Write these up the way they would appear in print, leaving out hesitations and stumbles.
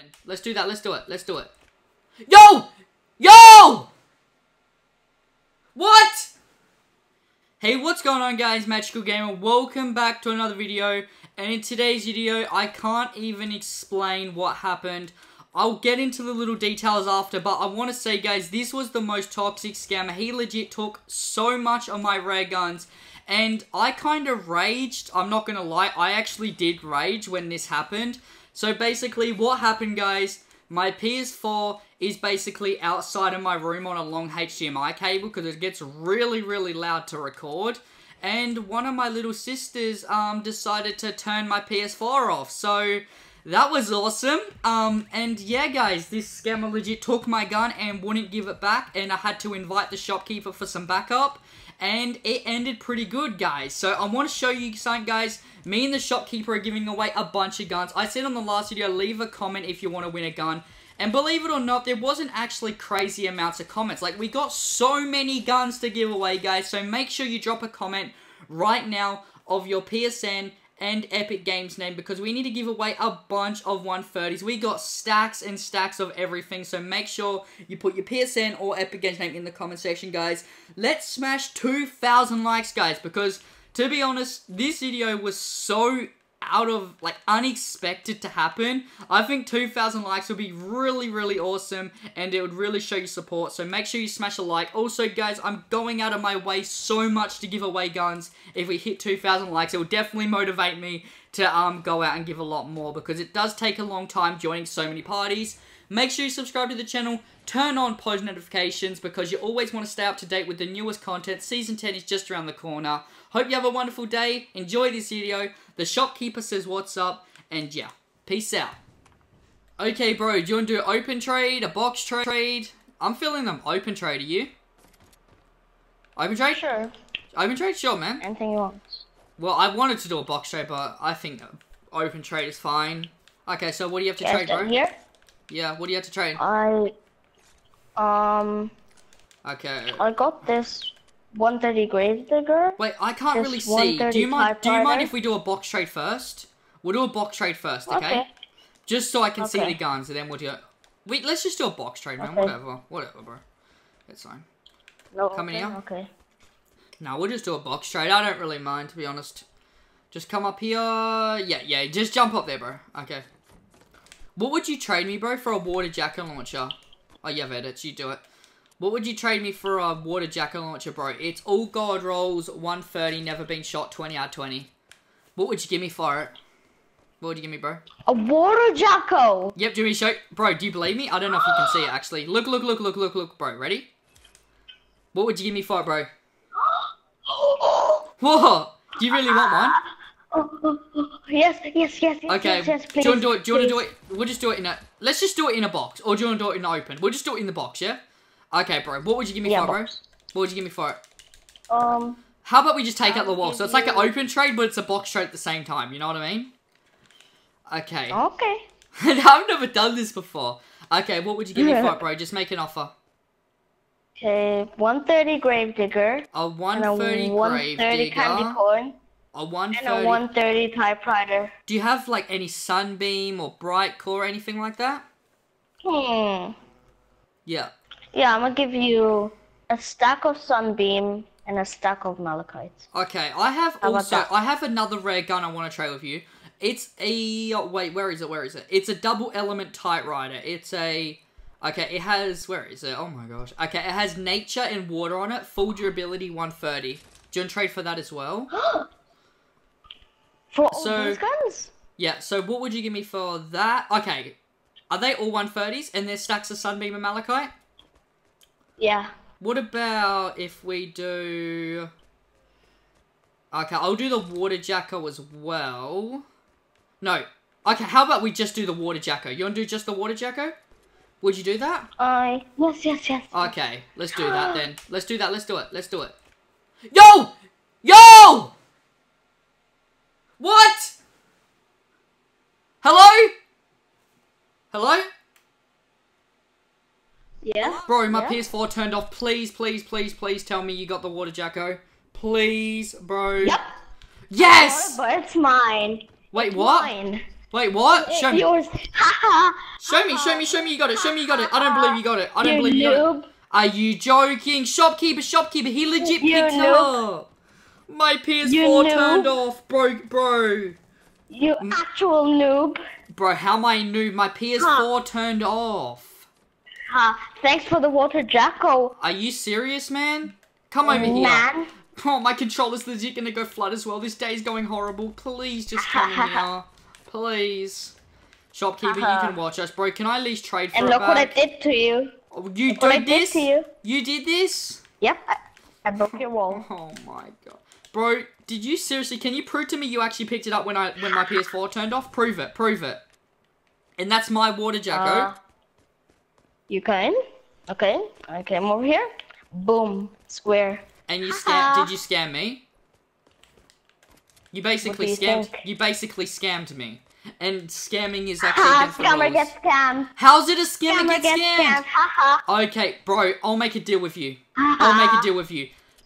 in. Let's do that. Let's do it. Let's do it. Yo! Yo! What? Hey, what's going on, guys? Magical Gamer. Welcome back to another video. And in today's video, I can't even explain what happened. I'll get into the little details after, but I want to say, guys, this was the most toxic scammer. He legit took so much of my rare guns, and I kind of raged. I'm not going to lie, I actually did rage when this happened. So basically, what happened, guys, my PS4 is basically outside of my room on a long HDMI cable because it gets really, really loud to record. And one of my little sisters decided to turn my PS4 off, so... that was awesome, and yeah, guys, this scammer legit took my gun and wouldn't give it back, and I had to invite the shopkeeper for some backup, and it ended pretty good, guys. So I want to show you something, guys. Me and the shopkeeper are giving away a bunch of guns. I said on the last video, leave a comment if you want to win a gun, and believe it or not, there wasn't actually crazy amounts of comments. Like, we got so many guns to give away, guys, so make sure you drop a comment right now of your PSN and Epic Games name, because we need to give away a bunch of 130s. We got stacks and stacks of everything, so make sure you put your PSN or Epic Games name in the comment section, guys. Let's smash 2,000 likes, guys, because, to be honest, this video was so out of, like, unexpected to happen. I think 2,000 likes would be really, really awesome, and it would really show your support, so make sure you smash a like. Also, guys, I'm going out of my way so much to give away guns. If we hit 2,000 likes, it will definitely motivate me to go out and give a lot more, because it does take a long time joining so many parties. Make sure you subscribe to the channel, turn on post notifications, because you always want to stay up to date with the newest content. Season 10 is just around the corner. Hope you have a wonderful day. Enjoy this video. The shopkeeper says what's up, and yeah, peace out. Okay, bro, do you want to do open trade, a box trade? I'm feeling them open trade, are you? Open trade? Sure. Open trade? Sure, man. Anything you want. Well, I wanted to do a box trade, but I think open trade is fine. Okay, so what do you have to trade, bro? Here? Yeah, what do you have to trade? Okay. I got this 130 Gravedigger. Wait, I can't really see. Do you mind if we do a box trade first? We'll do a box trade first, okay? Just so I can see the guns, and then we'll do it. Wait, let's just do a box trade, man. Whatever. Whatever, bro. That's fine. No, coming out? Okay. No, we'll just do a box trade. I don't really mind, to be honest. Just come up here. Yeah, yeah. Just jump up there, bro. Okay. What would you trade me, bro, for a Water Jack-O launcher? Oh, yeah, Vedits, you do it. What would you trade me for a Water Jack-O launcher, bro? It's all god rolls, 130, never been shot, 20 out of 20. What would you give me for it? What would you give me, bro? A Water Jack-O! Yep, do we show... Bro, do you believe me? I don't know if you can see it, actually. Look, look, look, look, look, look, bro. Ready? What would you give me for it, bro? Whoa! Do you really want one? Yes, yes, yes, yes, okay. Yes, yes, please. Do you want to do it? Do you want to do it? We'll just do it in a... Let's just do it in a box. Or do you want to do it in open? We'll just do it in the box, yeah? Okay, bro. What would you give me for it, bro? What would you give me for it? How about we just take out the wall? So it's like an open trade, but it's a box trade at the same time. You know what I mean? Okay. Okay. I've never done this before. Okay, what would you give me for it, bro? Just make an offer. Okay, 130 Gravedigger. A 130 Gravedigger. A 130 Candy Corn. A 130... And a 130 Tie Fighter. Do you have, like, any Sunbeam or Bright Core or anything like that? Yeah. Yeah, I'm gonna give you a stack of Sunbeam and a stack of Malachite. Okay, I have I have another rare gun I want to trade with you. It's a... Oh, wait, where is it? Where is it? It's a double element Tie Rider. It's a... Okay, it has... Where is it? Oh, my gosh. Okay, it has Nature and Water on it. Full durability, 130. Do you want to trade for that as well? For all these guns? Yeah, so what would you give me for that? Okay, are they all 130s and there's stacks of Sunbeam and Malachite? Yeah. What about if we do... Okay, I'll do the Water Jack-O as well. No. Okay, how about we just do the Water Jack-O? You want to do just the Water Jack-O? Would you do that? Yes, yes, yes. Okay, let's do that then. Let's do that, let's do it, let's do it. Yo! Yo! What? Hello? Hello? Yeah. Bro, my PS4 turned off. Please, please, please, please tell me you got the Water Jack-O. Please, bro. Yep. Yes! Oh, but it's mine. Wait, what? Mine. Wait, what? Show me. Yours. Show me you got it. I don't believe you got it. I don't believe you got it. Are you joking? Shopkeeper. He legit picked it up. My PS4 turned off, bro. You actual noob. Bro, how am I a noob? My PS4 turned off. Thanks for the Water Jack-O. Are you serious, man? Come over here. Oh, my controller's legit gonna go flood as well. This day's going horrible. Please just come in here. Please. Shopkeeper, you can watch us. Bro, can I at least trade for a bag? And look what I did to you. Oh, you did this? You did this? Yep. I broke your wall. Oh my god. Bro, did you seriously, can you prove to me you actually picked it up when my PS4 turned off? Prove it. And that's my Water Jack-O. You can? Okay. I came over here. Boom. Square. And you scam? Did you scam me? You basically scammed. You basically scammed me. And scamming is actually against the rules. Scammer gets scammed. How's it a scammer gets scammed? Okay, bro, I'll make a deal with you.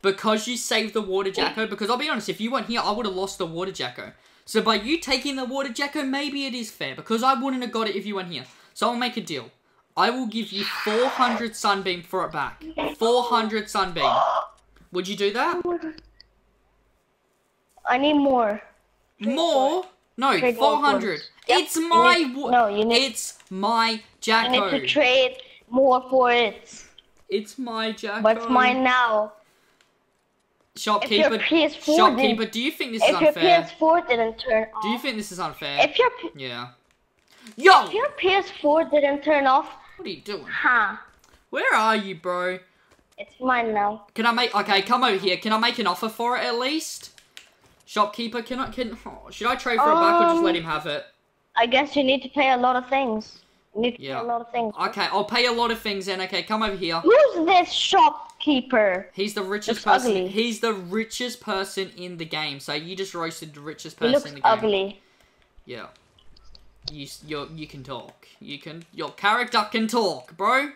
Because you saved the Water Jack-O. Because I'll be honest, if you weren't here, I would have lost the Water Jack-O. So by you taking the Water Jack-O, maybe it is fair. Because I wouldn't have got it if you weren't here. So I'll make a deal. I will give you 400 Sunbeam for it back. 400 Sunbeam. Would you do that? I need more. More? No, 400. Yep. It's my... it's my Jack-O. I need to trade more for it. It's my Jack-O. What's mine now? Shopkeeper, do you think this is unfair? If your PS4 didn't turn off... Do you think this is unfair? If your... Yeah. Yo! If your PS4 didn't turn off... What are you doing? Where are you, bro? It's mine now. Can I make... Okay, come over here. Can I make an offer for it at least? Shopkeeper, should I trade for it back or just let him have it? I guess you need to pay a lot of things. You need to pay a lot of things. Okay, I'll pay a lot of things then. Okay, come over here. Who's this shopkeeper? He's the richest person. Ugly. He's the richest person in the game. So you just roasted the richest person in the game. Ugly. Yeah. You can talk. Your character can talk, bro.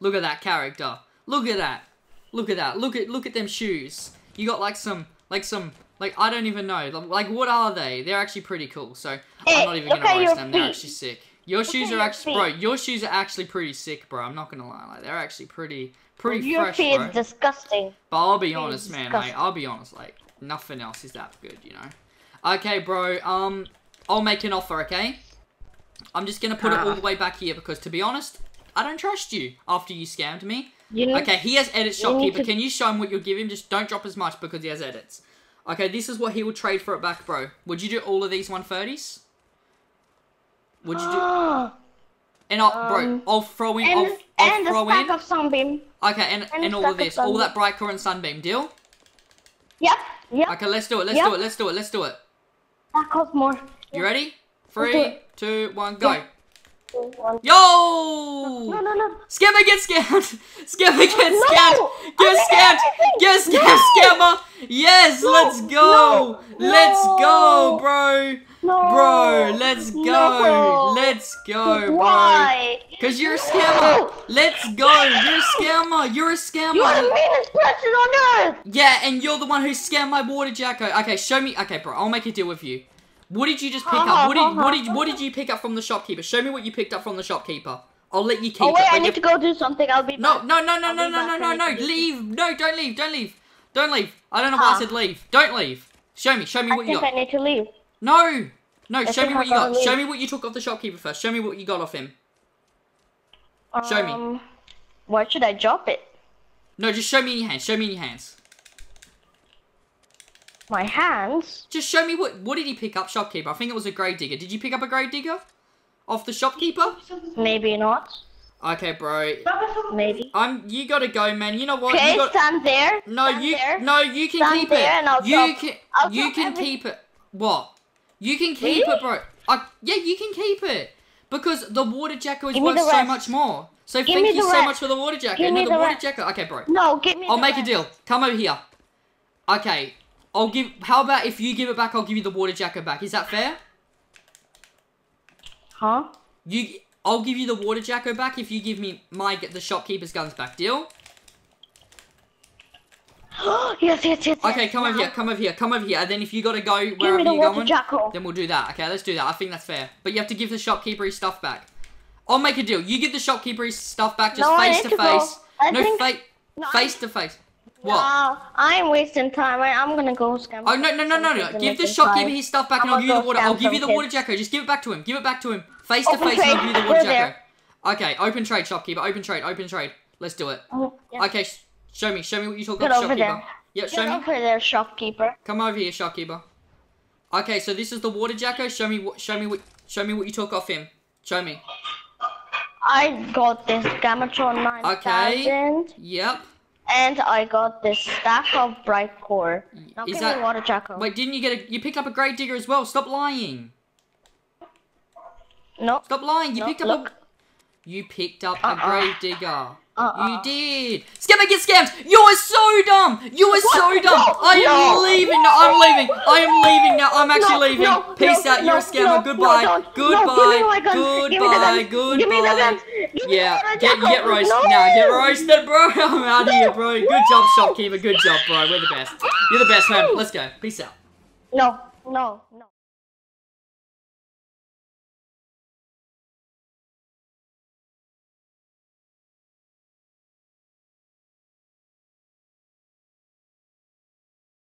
Look at that character. Look at that. Look at that. Look at them shoes. You got like I don't even know. Like what are they? They're actually pretty cool. So I'm not even gonna roast them. They're actually sick. Your shoes are actually your shoes are actually pretty sick, bro. I'm not gonna lie. Like they're actually pretty fresh, bro. Your feet is disgusting. But I'll be honest, man. Like I'll be honest. Like nothing else is that good, you know. Okay, bro. I'll make an offer, okay? I'm just gonna put it all the way back here because, to be honest, I don't trust you after you scammed me. Okay, he has edits, Shopkeeper. Can you show him what you'll give him? Just don't drop as much because he has edits. Okay, this is what he will trade for it back, bro. Would you do all of these 130s? Would you do... And I'll throw in... And a stack of Sunbeam. Okay, and all of this. All that Bright Core and Sunbeam. Deal? Yep. Okay, let's do it. Let's do it. That costs more. You ready? 3, 2, 1, go. Yeah. Yo! No. Scammer, get scammed! Scammer, get scammed! Get scammed! Get scammed, scammer! Yes, let's go! Let's go, bro! Bro, let's go! Let's go, bro! Because you're a scammer! Let's go! You're a scammer! You're a scammer! You're the meanest person on earth! Yeah, and you're the one who scammed my Water Jack-O. Okay, show me. Okay, bro, I'll make a deal with you. What did you just pick up? What did you pick up from the shopkeeper? Show me what you picked up from the shopkeeper. I'll let you keep it. Oh wait, I need to go do something. I'll be back. No. Leave. No, don't leave. I don't know why I said leave. Don't leave. Show me what you got. I think I need to leave. No, show me what you got. Show me what you took off the shopkeeper first. Show me what you got off him. Show me. Why should I drop it? No, just show me in your hands. My hands? Just show me what did he pick up, shopkeeper? I think it was a Gravedigger. Did you pick up a Gravedigger? Off the shopkeeper? Maybe not. Okay, bro. Maybe. You gotta go, man. You know what? Okay, stand there. No, you can stand keep there it. And I'll keep it. What? You can keep it, bro. Yeah, you can keep it. Because the Water Jack-O is worth so much more. So give thank you so much for the Water Jack-O. No, the Water Jack-O. Okay, bro. No, give me I'll make a deal. Come over here. Okay. How about if you give it back, I'll give you the Water Jack-O back. Is that fair? I'll give you the Water Jack-O back if you give me the shopkeeper's guns back. Deal? yes. Okay, come over here, come over here. And then if you gotta go wherever you're going, then we'll do that. Okay, let's do that. I think that's fair. But you have to give the shopkeeper his stuff back. I'll make a deal. You give the shopkeeper stuff back, just face to face. No, face to face. What? No, I'm wasting time. I'm gonna go scam. Oh no! Give the shopkeeper his stuff back, and I'll give you the water. I'll give you the Water Jack-O. Just give it back to him. Give it back to him. Face to face, and I'll give you the Water Jack-O. Okay, open trade, shopkeeper. Open trade. Open trade. Let's do it. Yeah. Okay, show me what you talk about, shopkeeper. Yeah, show me. Get over there, shopkeeper. Come over here, shopkeeper. Okay, so this is the Water Jack-O. Show me what you took off him. Show me. I got this Gamatron 9000. Okay. Yep. And I got this stack of bright core. Now give me Water Jack-O. Wait, didn't you get a? You picked up a Gravedigger as well. Stop lying. No. Stop lying. You picked up a. You picked up a Gravedigger. You did. Scammer gets scammed. You are so dumb. You are so dumb. I am leaving now. I'm actually leaving. Peace out. You're a scammer. Goodbye. Goodbye. Yeah. Get roasted. Now get roasted, bro. I'm out of here, bro. Good job, shopkeeper. Good job, bro. We're the best. You're the best, man. Let's go. Peace out. No.